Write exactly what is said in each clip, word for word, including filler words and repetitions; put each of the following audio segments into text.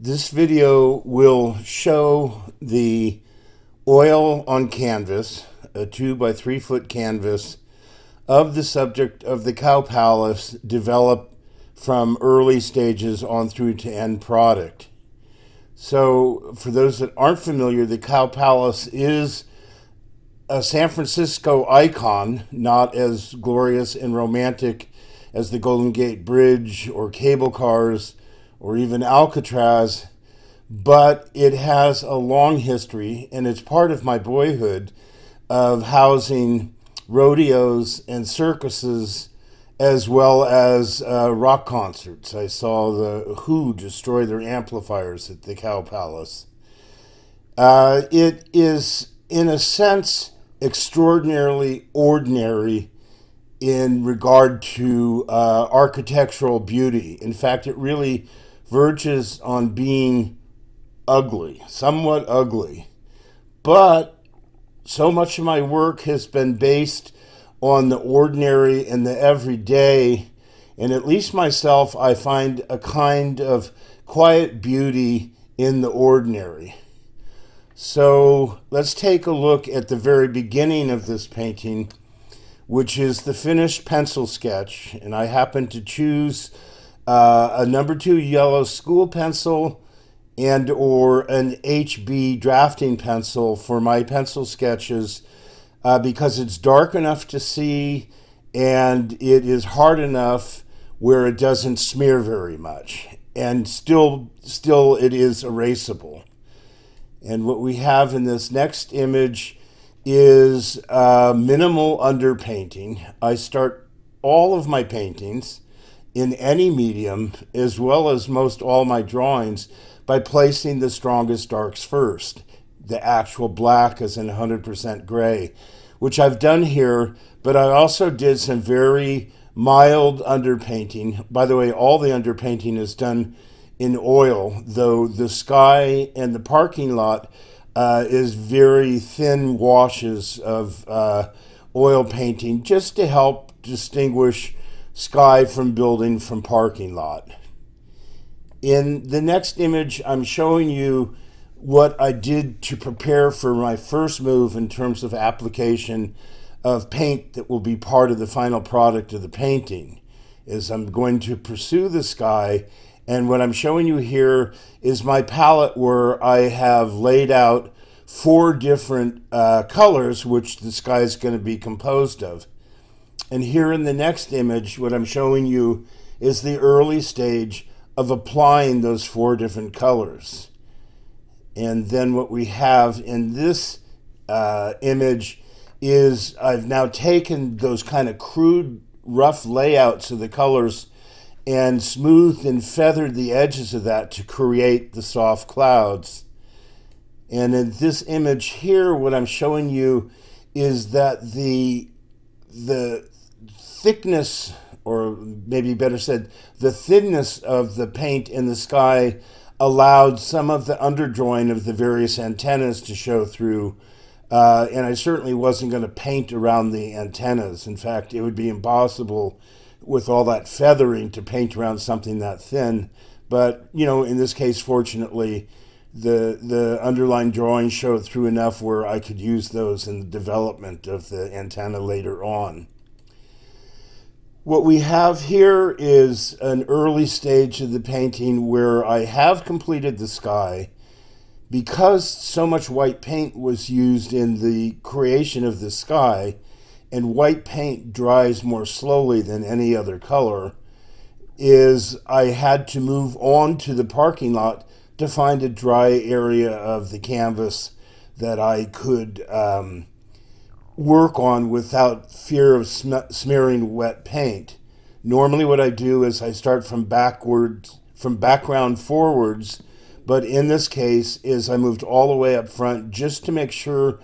This video will show the oil on canvas, a two by three foot canvas of the subject of the Cow Palace developed from early stages on through to end product. So for those that aren't familiar, the Cow Palace is a San Francisco icon, not as glorious and romantic as the Golden Gate Bridge or cable cars or even Alcatraz, but it has a long history, and it's part of my boyhood of housing rodeos and circuses as well as uh, rock concerts. I saw the Who destroy their amplifiers at the Cow Palace. Uh, it is, in a sense, extraordinarily ordinary in regard to uh, architectural beauty. In fact, it really verges on being ugly, somewhat ugly. But so much of my work has been based on the ordinary and the everyday, and at least myself, I find a kind of quiet beauty in the ordinary. So let's take a look at the very beginning of this painting, which is the finished pencil sketch, and I happen to choose uh, a number two yellow school pencil and or an H B drafting pencil for my pencil sketches uh, because it's dark enough to see and it is hard enough where it doesn't smear very much, and still still it is erasable. And what we have in this next image is uh, minimal underpainting. I start all of my paintings in any medium, as well as most all my drawings, by placing the strongest darks first. The actual black is in one hundred percent gray, which I've done here, but I also did some very mild underpainting. By the way, all the underpainting is done in oil, though the sky and the parking lot uh, is very thin washes of uh, oil painting, just to help distinguish sky from building from parking lot. In the next image, I'm showing you what I did to prepare for my first move in terms of application of paint that will be part of the final product of the painting. Is I'm going to pursue the sky, and what I'm showing you here is my palette where I have laid out four different uh, colors which the sky is going to be composed of. And here in the next image, what I'm showing you is the early stage of applying those four different colors. And then what we have in this uh, image is I've now taken those kind of crude, rough layouts of the colors and smoothed and feathered the edges of that to create the soft clouds. And in this image here, what I'm showing you is that the, the thickness, or maybe better said, the thinness of the paint in the sky allowed some of the underdrawing of the various antennas to show through. Uh, and I certainly wasn't going to paint around the antennas. In fact, it would be impossible with all that feathering to paint around something that thin. But, you know, in this case, fortunately, the, the underlying drawing showed through enough where I could use those in the development of the antenna later on. What we have here is an early stage of the painting where I have completed the sky. Because so much white paint was used in the creation of the sky, and white paint dries more slowly than any other color, is I had to move on to the parking lot to find a dry area of the canvas that I could um, work on without fear of sm smearing wet paint. Normally what I do is I start from backwards, from background forwards, but in this case is I moved all the way up front just to make sure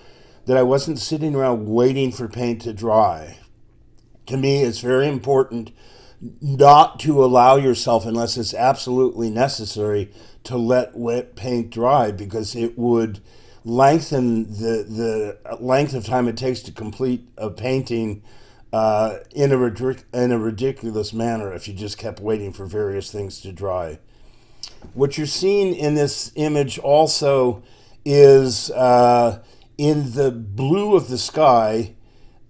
that I wasn't sitting around waiting for paint to dry. To me, it's very important not to allow yourself, unless it's absolutely necessary, to let wet paint dry, because it would lengthen the, the length of time it takes to complete a painting uh, in, a in a ridiculous manner if you just kept waiting for various things to dry. What you're seeing in this image also is uh, in the blue of the sky,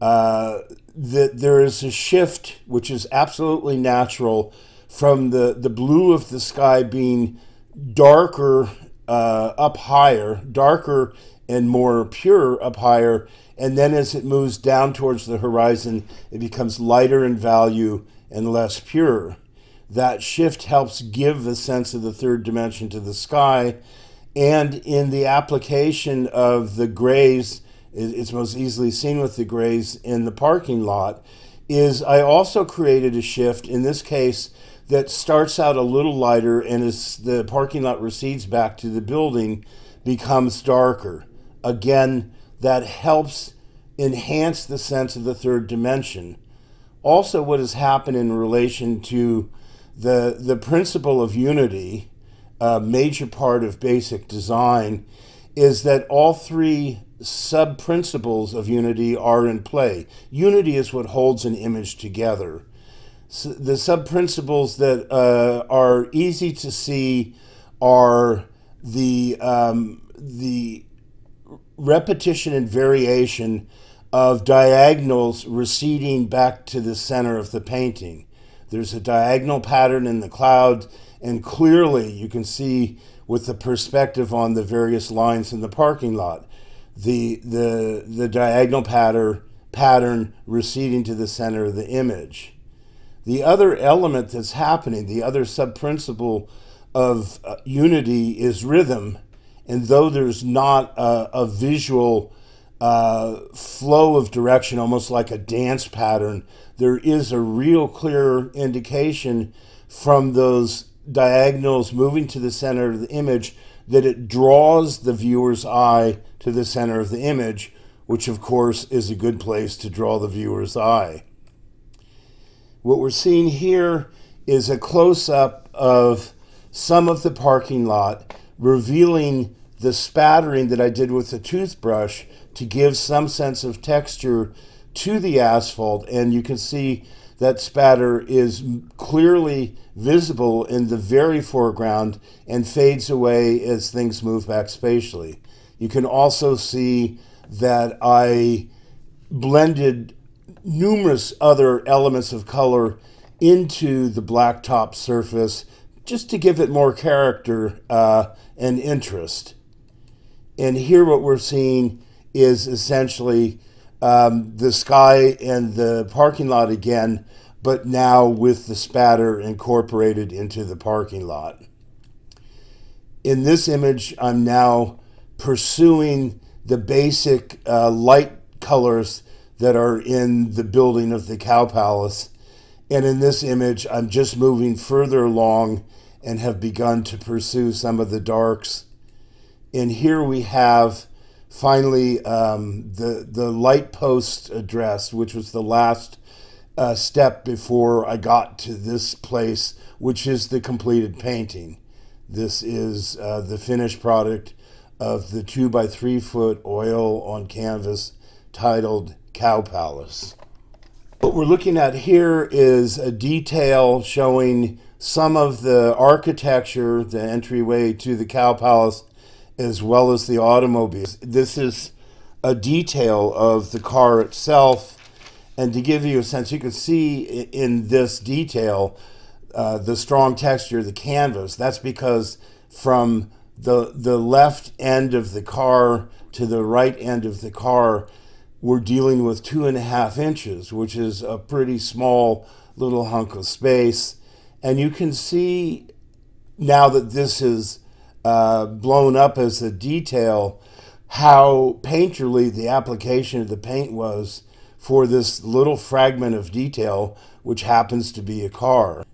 uh, that there is a shift, which is absolutely natural, from the, the blue of the sky being darker uh, up higher, darker and more pure up higher, and then as it moves down towards the horizon, it becomes lighter in value and less pure. That shift helps give the sense of the third dimension to the sky, and in the application of the grays, it's most easily seen with the grays in the parking lot, is I also created a shift, in this case, that starts out a little lighter, and as the parking lot recedes back to the building, becomes darker. Again, that helps enhance the sense of the third dimension. Also, what has happened in relation to the, the principle of unity, a major part of basic design, is that all three sub-principles of unity are in play. Unity is what holds an image together. So the sub-principles that uh, are easy to see are the, um, the repetition and variation of diagonals receding back to the center of the painting. There's a diagonal pattern in the cloud, and clearly you can see with the perspective on the various lines in the parking lot, the, the, the diagonal pattern, pattern receding to the center of the image. The other element that's happening, the other sub-principle of uh, unity is rhythm. And though there's not a, a visual uh, flow of direction, almost like a dance pattern, there is a real clear indication from those diagonals moving to the center of the image that it draws the viewer's eye to the center of the image, which of course is a good place to draw the viewer's eye. What we're seeing here is a close-up of some of the parking lot, revealing the spattering that I did with the toothbrush to give some sense of texture to the asphalt. And you can see that spatter is clearly visible in the very foreground and fades away as things move back spatially. You can also see that I blended numerous other elements of color into the blacktop surface just to give it more character uh, and interest. And here what we're seeing is essentially um, the sky and the parking lot again, but now with the spatter incorporated into the parking lot. In this image, I'm now pursuing the basic uh, light colors that are in the building of the Cow Palace. And in this image, I'm just moving further along and have begun to pursue some of the darks. And here we have finally um, the, the light post addressed, which was the last uh, step before I got to this place, which is the completed painting. This is uh, the finished product of the two by three foot oil on canvas titled Cow Palace. What we're looking at here is a detail showing some of the architecture, the entryway to the Cow Palace, as well as the automobiles. This is a detail of the car itself. And to give you a sense, you can see in this detail uh, the strong texture of the canvas. That's because from the, the left end of the car to the right end of the car, we're dealing with two and a half inches, which is a pretty small little hunk of space. And you can see now that this is uh, blown up as a detail, how painterly the application of the paint was for this little fragment of detail, which happens to be a car.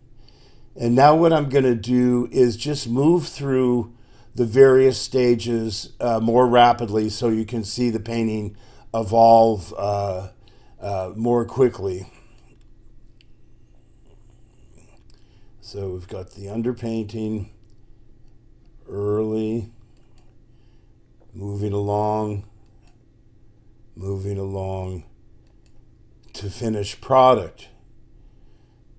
And now what I'm gonna do is just move through the various stages uh, more rapidly so you can see the painting evolve uh, uh, more quickly. So we've got the underpainting, early, moving along, moving along to finish product.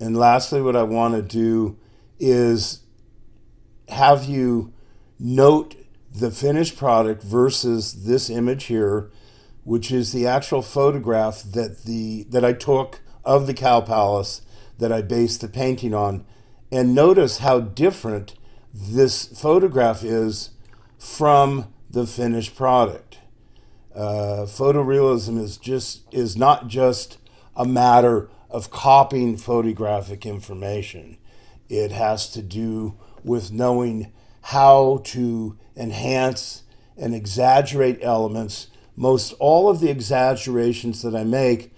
And lastly, what I want to do is have you note the finished product versus this image here, which is the actual photograph that the that I took of the Cow Palace that I based the painting on. And notice how different this photograph is from the finished product. Uh, photorealism is just is not just a matter of copying photographic information. It has to do with knowing how to enhance and exaggerate elements. Most all of the exaggerations that I make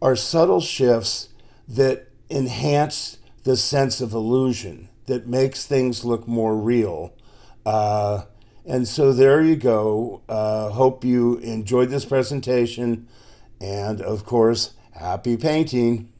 are subtle shifts that enhance the sense of illusion, that makes things look more real. Uh, and so there you go. Uh, hope you enjoyed this presentation, and of course, happy painting.